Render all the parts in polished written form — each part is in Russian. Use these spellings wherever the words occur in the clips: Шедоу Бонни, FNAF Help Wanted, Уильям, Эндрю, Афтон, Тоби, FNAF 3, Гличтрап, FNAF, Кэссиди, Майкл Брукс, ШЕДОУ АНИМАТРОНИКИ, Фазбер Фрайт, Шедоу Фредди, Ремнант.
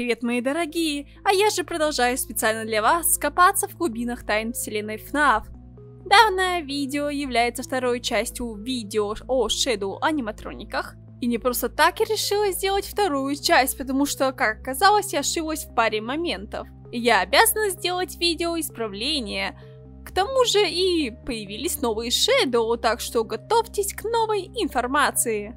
привет, мои дорогие! А я же продолжаю специально для вас копаться в глубинах тайн вселенной FNAF. Данное видео является второй частью видео о Шедоу аниматрониках. И не просто так я решила сделать вторую часть, потому что, как оказалось, я ошиблась в паре моментов. И я обязана сделать видео исправление. К тому же и появились новые Шедоу, так что готовьтесь к новой информации.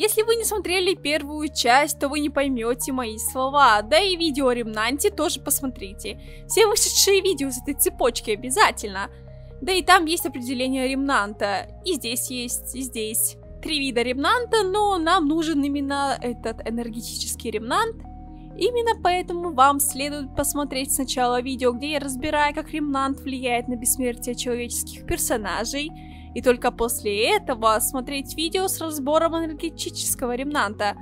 Если вы не смотрели первую часть, то вы не поймете мои слова, да и видео о Ремнанте тоже посмотрите. Все вышедшие видео из этой цепочки обязательно. Да и там есть определение Ремнанта, и здесь есть, и здесь. Три вида Ремнанта, но нам нужен именно этот энергетический Ремнант. Именно поэтому вам следует посмотреть сначала видео, где я разбираю, как Ремнант влияет на бессмертие человеческих персонажей. И только после этого смотреть видео с разбором энергетического Ремнанта.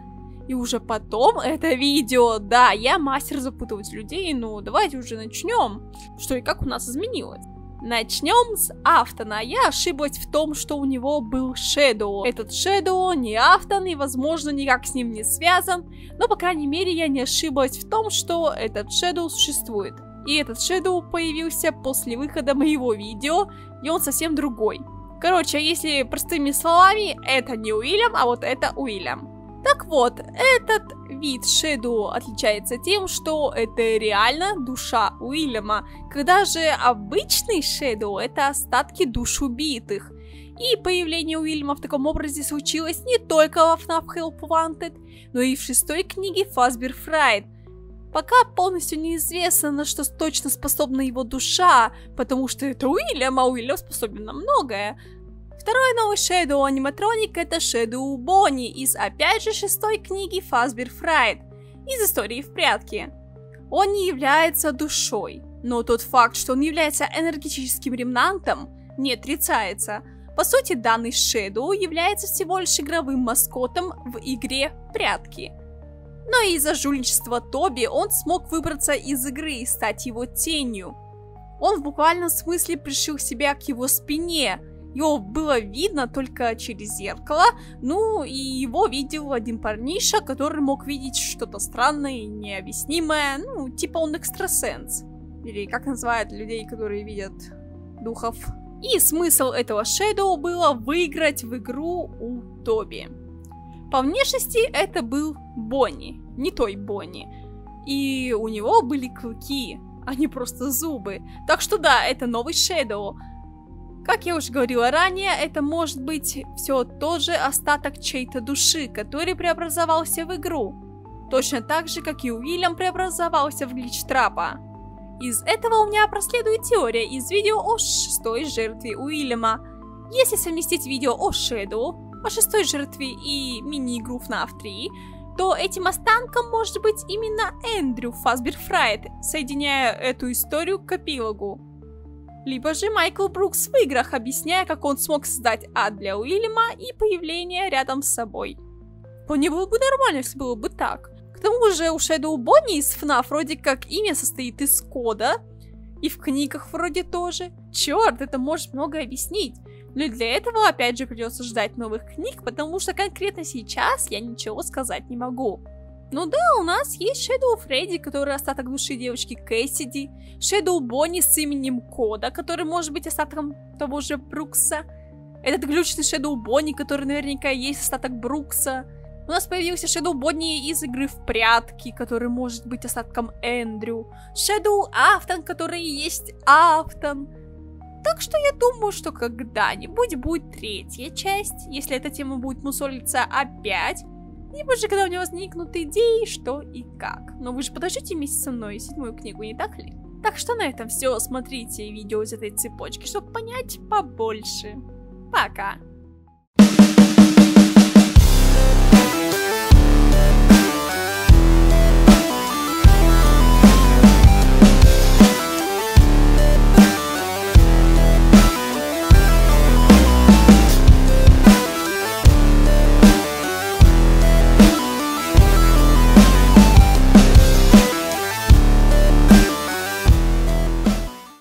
И уже потом это видео. Да, я мастер запутывать людей, ну давайте уже начнем. Что и как у нас изменилось. Начнем с Афтона. Я ошиблась в том, что у него был Шедоу. Этот Шедоу не Афтон и, возможно, никак с ним не связан. Но, по крайней мере, я не ошиблась в том, что этот Шедоу существует. И этот Шедоу появился после выхода моего видео, и он совсем другой. Короче, если простыми словами, это не Уильям, а вот это Уильям. Так вот, этот вид Шедоу отличается тем, что это реально душа Уильяма, когда же обычный Шедоу — это остатки душ убитых. И появление Уильяма в таком образе случилось не только во FNAF Help Wanted, но и в 6-й книге Фазбер Фрайт. Пока полностью неизвестно, на что точно способна его душа, потому что это Уильям, а Уильям способен на многое. Второй новый Шедоу аниматроник — это Шедоу Бонни из, опять же, 6-й книги Фазбер Фрайт, из истории в прятки. Он не является душой, но тот факт, что он является энергетическим ремнантом, не отрицается. По сути, данный Шедоу является всего лишь игровым маскотом в игре «Прятки». Но из-за жульничества Тоби он смог выбраться из игры и стать его тенью. Он в буквальном смысле пришил себя к его спине. Его было видно только через зеркало, ну и его видел один парниша, который мог видеть что-то странное и необъяснимое, ну типа он экстрасенс. Или как называют людей, которые видят духов. И смысл этого Шедоу было выиграть в игру у Тоби. По внешности это был Бонни, не той Бонни. И у него были клыки, а не просто зубы. Так что да, это новый Шедоу. Как я уже говорила ранее, это может быть все тот же остаток чьей-то души, который преобразовался в игру. Точно так же, как и Уильям преобразовался в Гличтрапа. Из этого у меня проследует теория из видео о 6-й жертве Уильяма. Если совместить видео о Шедоу, о 6-й жертве и мини-игру FNAF 3, то этим останком может быть именно Эндрю Фазбер Фрайт, соединяя эту историю к эпилогу. Либо же Майкл Брукс в играх, объясняя, как он смог создать ад для Уильяма и появление рядом с собой. Вполне было бы нормально, если было бы так. К тому же у Шедоу Бонни из FNAF вроде как имя состоит из кода, и в книгах вроде тоже. Черт, это может многое объяснить. Но и для этого, опять же, придется ждать новых книг, потому что конкретно сейчас я ничего сказать не могу. Ну да, у нас есть Шедоу Фредди, который остаток души девочки Кэссиди, Шедоу Бонни с именем Кода, который может быть остатком того же Брукса, этот глючный Шедоу Бонни, который наверняка есть остаток Брукса. У нас появился Шедоу Бонни из игры в прятки, который может быть остатком Эндрю, Шедоу Афтон, который и есть Афтон. Так что я думаю, что когда-нибудь будет третья часть, если эта тема будет мусолиться опять, либо же когда у меня возникнут идеи, что и как. Но вы же подождите вместе со мной 7-ю книгу, не так ли? Так что на этом все, смотрите видео из этой цепочки, чтобы понять побольше. Пока!